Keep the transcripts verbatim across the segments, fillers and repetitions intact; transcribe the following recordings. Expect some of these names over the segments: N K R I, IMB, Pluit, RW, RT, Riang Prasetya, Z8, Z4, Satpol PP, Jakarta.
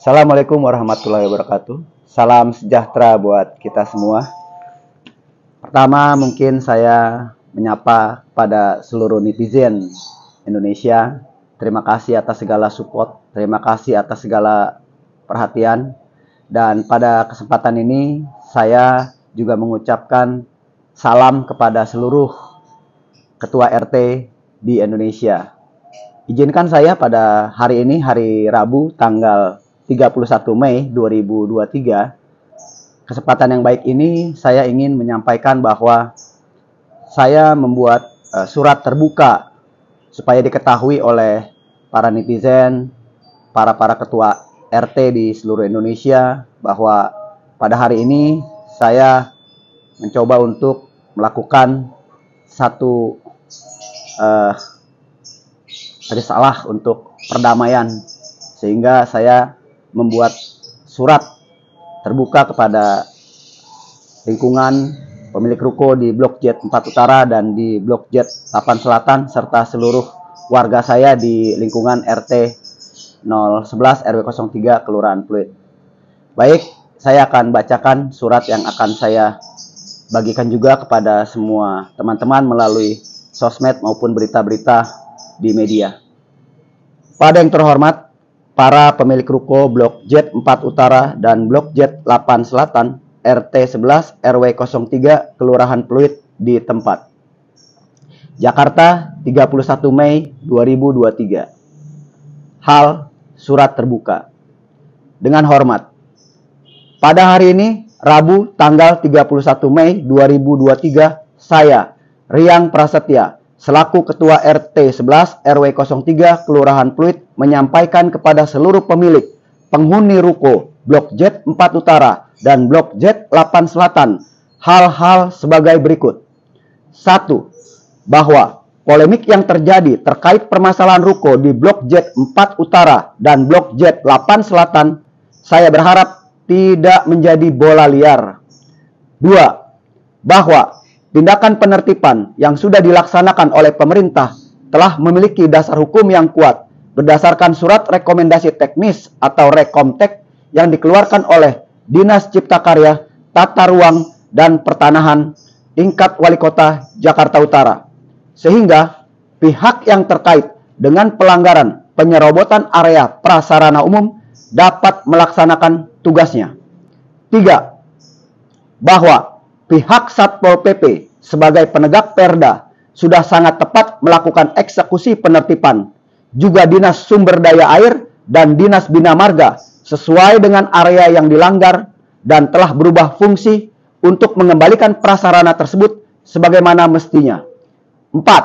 Assalamualaikum warahmatullahi wabarakatuh. Salam sejahtera buat kita semua. Pertama mungkin saya menyapa pada seluruh netizen Indonesia. Terima kasih atas segala support, terima kasih atas segala perhatian. Dan pada kesempatan ini saya juga mengucapkan salam kepada seluruh ketua R T di Indonesia. Izinkan saya pada hari ini, hari Rabu, tanggal tiga puluh satu Mei dua ribu dua puluh tiga. Kesempatan yang baik ini saya ingin menyampaikan bahwa saya membuat uh, surat terbuka supaya diketahui oleh para netizen, para-para ketua R T di seluruh Indonesia, bahwa pada hari ini saya mencoba untuk melakukan satu uh, risalah untuk perdamaian, sehingga saya membuat surat terbuka kepada lingkungan pemilik ruko di Blok Z empat Utara dan di Blok Z delapan Selatan, serta seluruh warga saya di lingkungan R T nol satu satu R W nol tiga Kelurahan Pluit. Baik, saya akan bacakan surat yang akan saya bagikan juga kepada semua teman-teman melalui sosmed maupun berita-berita di media. Pada yang terhormat para pemilik ruko Blok Z empat Utara dan Blok Z delapan Selatan, R T sebelas R W nol tiga Kelurahan Pluit di tempat Jakarta, tiga puluh satu Mei dua ribu dua puluh tiga. Hal surat terbuka. Dengan hormat, pada hari ini Rabu tanggal tiga puluh satu Mei dua ribu dua puluh tiga, saya Riang Prasetya selaku Ketua R T sebelas R W nol tiga Kelurahan Pluit menyampaikan kepada seluruh pemilik penghuni ruko Blok Z empat Utara dan Blok Z delapan Selatan hal-hal sebagai berikut. satu. Bahwa polemik yang terjadi terkait permasalahan ruko di Blok Z empat Utara dan Blok Z delapan Selatan, saya berharap tidak menjadi bola liar. dua. Bahwa tindakan penertiban yang sudah dilaksanakan oleh pemerintah telah memiliki dasar hukum yang kuat berdasarkan surat rekomendasi teknis atau rekomtek yang dikeluarkan oleh Dinas Cipta Karya, Tata Ruang, dan Pertanahan tingkat Wali Kota Jakarta Utara. Sehingga pihak yang terkait dengan pelanggaran penyerobotan area prasarana umum dapat melaksanakan tugasnya. tiga. Bahwa pihak Satpol P P sebagai penegak perda sudah sangat tepat melakukan eksekusi penertiban. Juga Dinas Sumber Daya Air dan Dinas Bina Marga sesuai dengan area yang dilanggar dan telah berubah fungsi untuk mengembalikan prasarana tersebut sebagaimana mestinya. empat.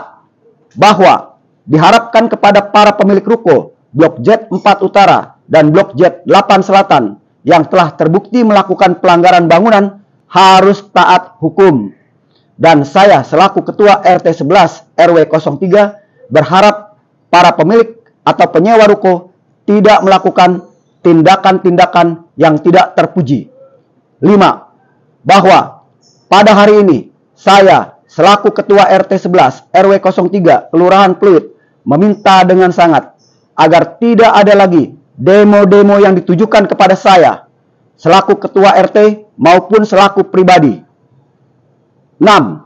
Bahwa diharapkan kepada para pemilik ruko Blok Z empat Utara dan Blok Z delapan Selatan yang telah terbukti melakukan pelanggaran bangunan harus taat hukum. Dan saya selaku Ketua R T sebelas R W nol tiga berharap para pemilik atau penyewa ruko tidak melakukan tindakan-tindakan yang tidak terpuji. lima. Bahwa pada hari ini saya selaku Ketua R T sebelas R W nol tiga Kelurahan Pluit meminta dengan sangat agar tidak ada lagi demo-demo yang ditujukan kepada saya selaku Ketua R T maupun selaku pribadi. enam.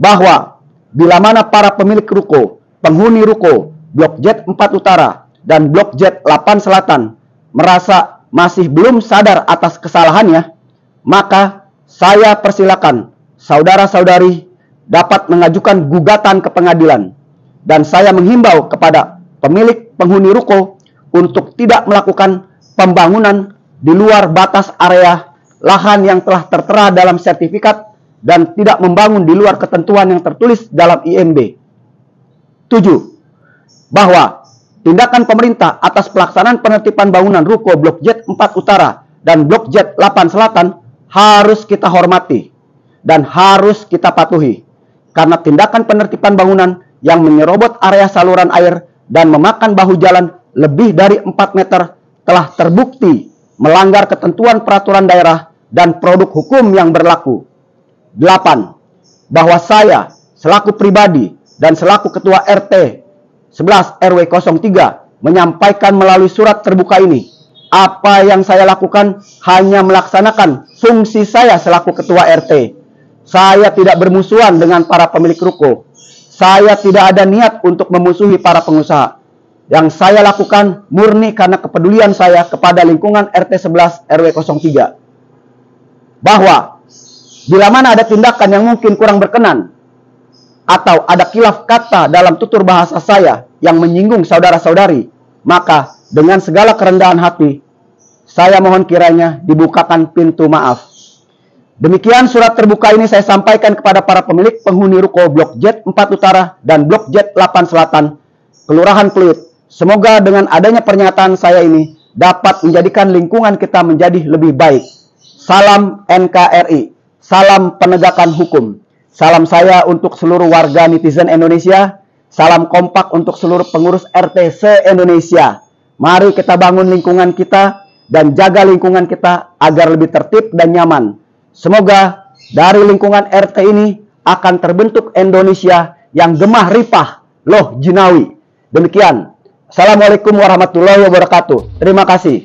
Bahwa bila mana para pemilik ruko, penghuni ruko Blok Z empat Utara dan Blok Z delapan Selatan merasa masih belum sadar atas kesalahannya, maka saya persilakan saudara-saudari dapat mengajukan gugatan ke pengadilan. Dan saya menghimbau kepada pemilik penghuni ruko untuk tidak melakukan pembangunan di luar batas area lahan yang telah tertera dalam sertifikat dan tidak membangun di luar ketentuan yang tertulis dalam I M B. tujuh. Bahwa tindakan pemerintah atas pelaksanaan penertiban bangunan ruko Blok Z empat Utara dan Blok Z delapan Selatan harus kita hormati dan harus kita patuhi, karena tindakan penertiban bangunan yang menyerobot area saluran air dan memakan bahu jalan lebih dari empat meter telah terbukti melanggar ketentuan peraturan daerah dan produk hukum yang berlaku. delapan. Bahwa saya selaku pribadi dan selaku Ketua R T sebelas R W nol tiga menyampaikan melalui surat terbuka ini Apa yang saya lakukan hanya melaksanakan fungsi saya selaku ketua R T. Saya tidak bermusuhan dengan para pemilik ruko. Saya tidak ada niat untuk memusuhi para pengusaha. Yang saya lakukan murni karena kepedulian saya kepada lingkungan R T sebelas R W nol tiga. Bahwa bila mana ada tindakan yang mungkin kurang berkenan atau ada khilaf kata dalam tutur bahasa saya yang menyinggung saudara-saudari, maka dengan segala kerendahan hati, saya mohon kiranya dibukakan pintu maaf. Demikian surat terbuka ini saya sampaikan kepada para pemilik penghuni ruko Blok Z empat Utara dan Blok Z delapan Selatan, Kelurahan Pluit. Semoga dengan adanya pernyataan saya ini dapat menjadikan lingkungan kita menjadi lebih baik. Salam N K R I, salam penegakan hukum. Salam saya untuk seluruh warga netizen Indonesia. Salam kompak untuk seluruh pengurus R T se-Indonesia. Mari kita bangun lingkungan kita dan jaga lingkungan kita agar lebih tertib dan nyaman. Semoga dari lingkungan R T ini akan terbentuk Indonesia yang gemah ripah, loh jinawi. Demikian. Assalamualaikum warahmatullahi wabarakatuh. Terima kasih.